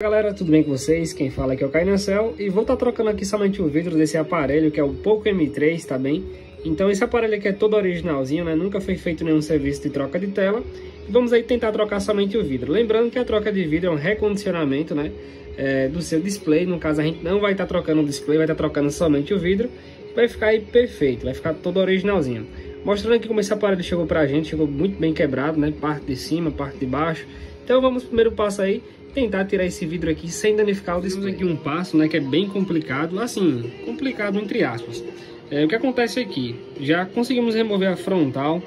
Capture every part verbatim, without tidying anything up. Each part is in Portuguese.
Galera, tudo bem com vocês? Quem fala aqui é o Kainan Cell e vou estar tá trocando aqui somente o vidro desse aparelho, que é o Poco M três, tá bem? Então esse aparelho aqui é todo originalzinho, né? Nunca foi feito nenhum serviço de troca de tela. E vamos aí tentar trocar somente o vidro. Lembrando que a troca de vidro é um recondicionamento, né? É, do seu display. No caso, a gente não vai estar tá trocando o display, vai estar tá trocando somente o vidro. Vai ficar aí perfeito, vai ficar todo originalzinho. Mostrando aqui como esse aparelho chegou pra gente, chegou muito bem quebrado, né? Parte de cima, parte de baixo. Então vamos pro primeiro passo aí, tentar tirar esse vidro aqui sem danificar o display. Temos aqui um passo, né, que é bem complicado, assim, complicado entre aspas. É, o que acontece aqui, já conseguimos remover a frontal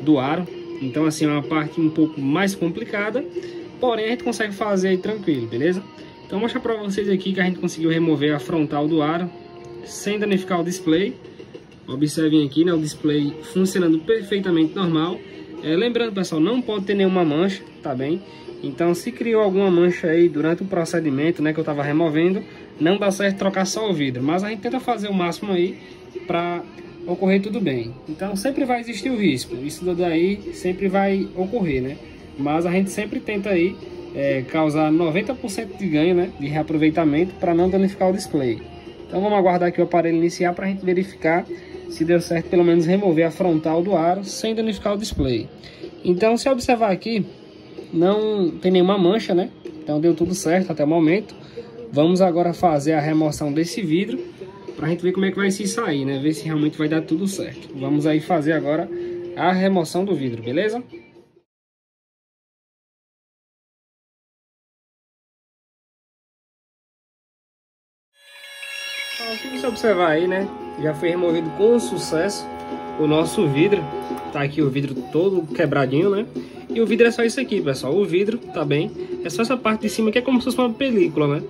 do aro, então assim é uma parte um pouco mais complicada, porém a gente consegue fazer aí tranquilo, beleza? Então vou mostrar pra vocês aqui que a gente conseguiu remover a frontal do aro sem danificar o display. Observem aqui, né, o display funcionando perfeitamente normal. É, lembrando, pessoal, não pode ter nenhuma mancha, tá bem? Então, se criou alguma mancha aí durante o procedimento, né, que eu estava removendo, não dá certo trocar só o vidro, mas a gente tenta fazer o máximo aí para ocorrer tudo bem. Então, sempre vai existir o risco, isso daí sempre vai ocorrer, né? Mas a gente sempre tenta aí é, causar noventa por cento de ganho, né, de reaproveitamento para não danificar o display. Então, vamos aguardar aqui o aparelho iniciar para a gente verificar se deu certo pelo menos remover a frontal do aro sem danificar o display. Então, se observar aqui, não tem nenhuma mancha, né? Então deu tudo certo até o momento. Vamos agora fazer a remoção desse vidro para a gente ver como é que vai se sair, né? Ver se realmente vai dar tudo certo. Vamos aí fazer agora a remoção do vidro, beleza? Então, se você observar aí, né? Já foi removido com sucesso o nosso vidro. Tá aqui o vidro todo quebradinho, né? E o vidro é só isso aqui, pessoal. O vidro, tá bem? É só essa parte de cima que é como se fosse uma película, né?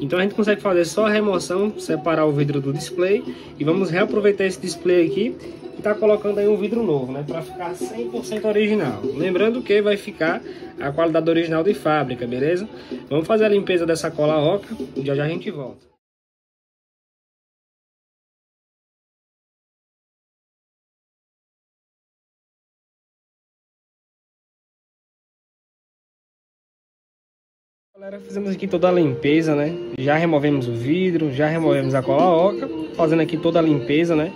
Então a gente consegue fazer só a remoção, separar o vidro do display. E vamos reaproveitar esse display aqui e tá colocando aí um vidro novo, né? Pra ficar cem por cento original. Lembrando que vai ficar a qualidade original de fábrica, beleza? Vamos fazer a limpeza dessa cola oca e já já a gente volta. Galera, fizemos aqui toda a limpeza, né? Já removemos o vidro, já removemos a cola oca, fazendo aqui toda a limpeza, né?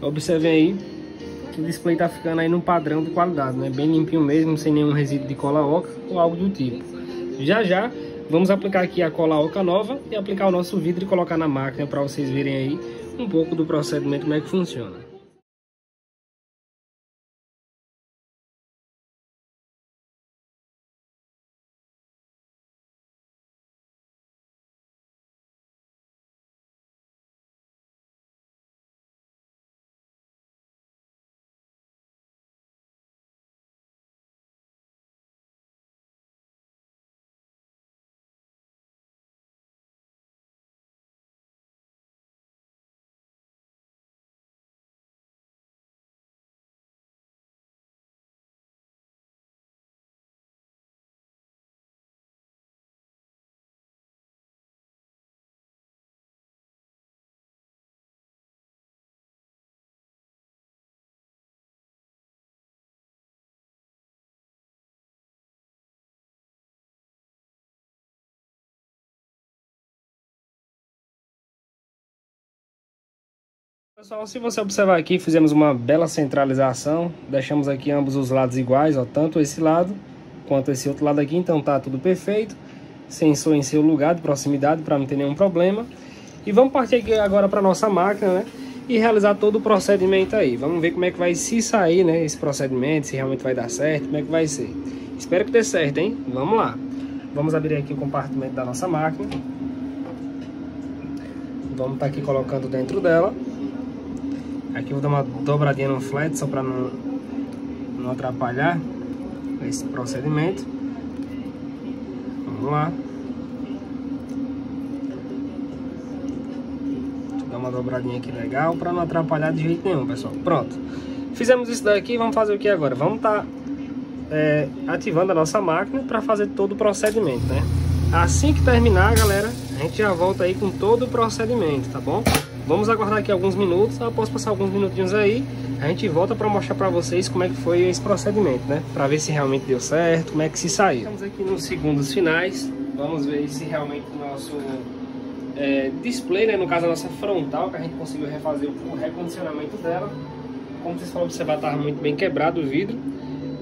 Observem aí que o display tá ficando aí no padrão de qualidade, né? Bem limpinho mesmo, sem nenhum resíduo de cola oca ou algo do tipo. Já já vamos aplicar aqui a cola oca nova e aplicar o nosso vidro e colocar na máquina para vocês verem aí um pouco do procedimento, como é que funciona. Pessoal, se você observar aqui, fizemos uma bela centralização, deixamos aqui ambos os lados iguais, ó, tanto esse lado quanto esse outro lado aqui, então tá tudo perfeito, sensor em seu lugar de proximidade para não ter nenhum problema. E vamos partir aqui agora para nossa máquina, né, e realizar todo o procedimento aí. Vamos ver como é que vai se sair, né, esse procedimento, se realmente vai dar certo, como é que vai ser. Espero que dê certo, hein? Vamos lá. Vamos abrir aqui o compartimento da nossa máquina. Vamos estar aqui colocando dentro dela. Aqui eu vou dar uma dobradinha no flat só para não, não atrapalhar esse procedimento. Vamos lá. Vou dar uma dobradinha aqui legal para não atrapalhar de jeito nenhum, pessoal. Pronto. Fizemos isso daqui, vamos fazer o que agora? Vamos estar tá, é, ativando a nossa máquina para fazer todo o procedimento, né? Assim que terminar, galera, a gente já volta aí com todo o procedimento, tá bom? Vamos aguardar aqui alguns minutos, após passar alguns minutinhos aí, a gente volta para mostrar para vocês como é que foi esse procedimento, né? Para ver se realmente deu certo, como é que se saiu. Estamos aqui nos segundos finais. Vamos ver se realmente o nosso é, display, né, no caso a nossa frontal, que a gente conseguiu refazer o recondicionamento dela. Como vocês podem observar, estava muito bem quebrado o vidro.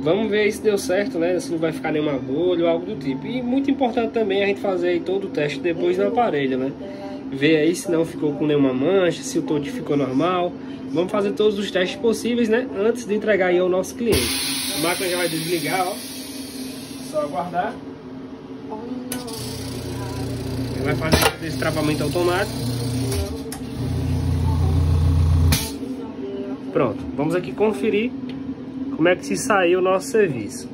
Vamos ver se deu certo, né, se não vai ficar nenhuma bolha ou algo do tipo. E muito importante também a gente fazer aí todo o teste depois no aparelho, né? Ver aí se não ficou com nenhuma mancha, se o touch ficou normal. Vamos fazer todos os testes possíveis, né, antes de entregar aí ao nosso cliente. A máquina já vai desligar, ó. Só aguardar. Ele vai fazer esse travamento automático. Pronto, vamos aqui conferir como é que se saiu o nosso serviço.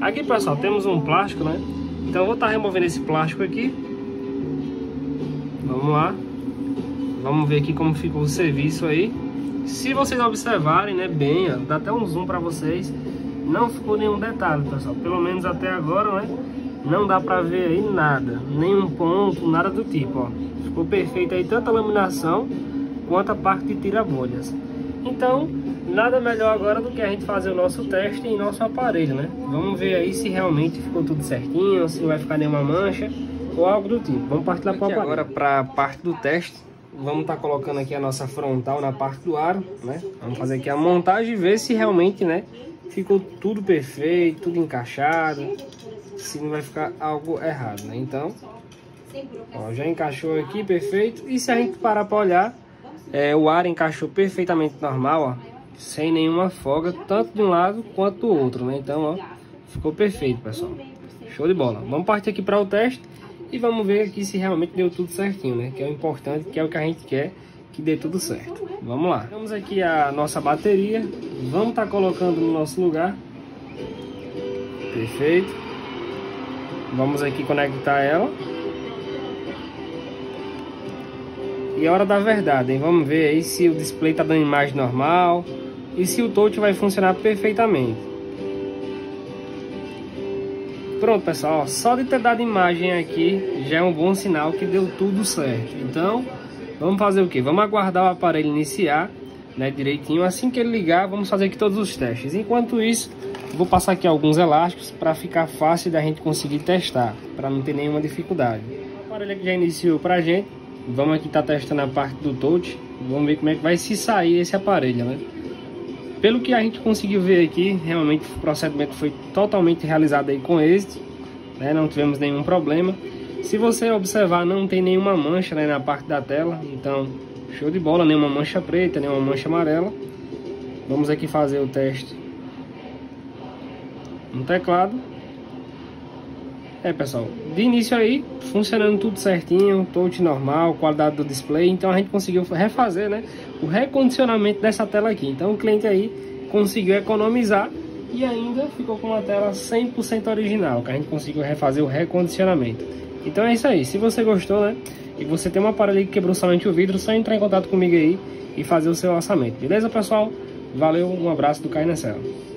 Aqui, pessoal, temos um plástico, né? Então eu vou estar removendo esse plástico aqui. Vamos lá, vamos ver aqui como ficou o serviço aí. Se vocês observarem, né, bem, ó, dá até um zoom para vocês, não ficou nenhum detalhe, pessoal. Pelo menos até agora, né, não dá para ver aí nada, nenhum ponto, nada do tipo, ó. Ficou perfeito aí tanto a laminação quanto a parte de tira-bolhas. Então, nada melhor agora do que a gente fazer o nosso teste em nosso aparelho, né? Vamos ver aí se realmente ficou tudo certinho, se não vai ficar nenhuma mancha ou algo do tipo. Vamos partir lá para agora para a parte do teste. Vamos estar tá colocando aqui a nossa frontal na parte do aro, né? Vamos fazer aqui a montagem e ver se realmente, né, ficou tudo perfeito, tudo encaixado, se não vai ficar algo errado, né? Então, ó, já encaixou aqui perfeito. E se a gente parar para olhar, é, o aro encaixou perfeitamente normal, ó, sem nenhuma folga, tanto de um lado quanto do outro, né? Então, ó, ficou perfeito, pessoal. Show de bola. Vamos partir aqui para o teste. E vamos ver aqui se realmente deu tudo certinho, né? Que é o importante, que é o que a gente quer, que dê tudo certo. Vamos lá. Temos aqui a nossa bateria. Vamos estar colocando no nosso lugar. Perfeito. Vamos aqui conectar ela. E é hora da verdade, hein? Vamos ver aí se o display está dando imagem normal. E se o touch vai funcionar perfeitamente. Pronto, pessoal, só de ter dado imagem aqui já é um bom sinal que deu tudo certo. Então, vamos fazer o que? Vamos aguardar o aparelho iniciar, né, direitinho. Assim que ele ligar, vamos fazer aqui todos os testes. Enquanto isso, vou passar aqui alguns elásticos para ficar fácil da gente conseguir testar, para não ter nenhuma dificuldade. O aparelho aqui já iniciou para a gente. Vamos aqui estar tá testando a parte do touch. Vamos ver como é que vai se sair esse aparelho, né? Pelo que a gente conseguiu ver aqui, realmente o procedimento foi totalmente realizado aí com êxito, né? Não tivemos nenhum problema. Se você observar, não tem nenhuma mancha, né, na parte da tela, então show de bola, nenhuma mancha preta, nenhuma mancha amarela. Vamos aqui fazer o teste no teclado. É, pessoal, de início aí, funcionando tudo certinho, touch normal, qualidade do display. Então a gente conseguiu refazer, né, o recondicionamento dessa tela aqui. Então o cliente aí conseguiu economizar e ainda ficou com uma tela cem por cento original, que a gente conseguiu refazer o recondicionamento. Então é isso aí, se você gostou, né, e você tem um aparelho que quebrou somente o vidro, só entrar em contato comigo aí e fazer o seu orçamento. Beleza, pessoal? Valeu, um abraço do Kainan Cell.